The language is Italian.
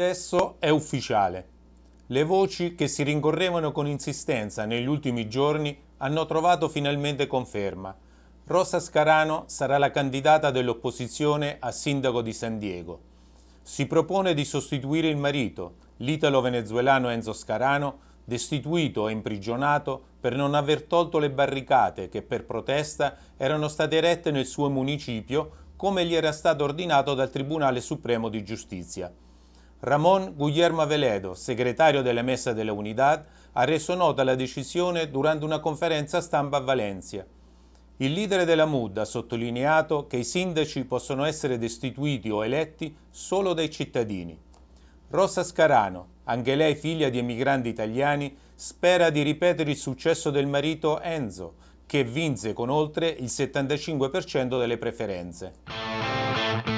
adesso è ufficiale. Le voci che si rincorrevano con insistenza negli ultimi giorni hanno trovato finalmente conferma. Rosa Scarano sarà la candidata dell'opposizione a sindaco di San Diego. Si propone di sostituire il marito, l'italo-venezuelano Enzo Scarano, destituito e imprigionato per non aver tolto le barricate che per protesta erano state erette nel suo municipio, come gli era stato ordinato dal Tribunale Supremo di Giustizia. Ramon Guglielmo Aveledo, segretario della Mesa della Unidad, ha reso nota la decisione durante una conferenza stampa a Valencia. Il leader della MUD ha sottolineato che i sindaci possono essere destituiti o eletti solo dai cittadini. Rosa Scarano, anche lei figlia di emigranti italiani, spera di ripetere il successo del marito Enzo, che vinse con oltre il 75% delle preferenze.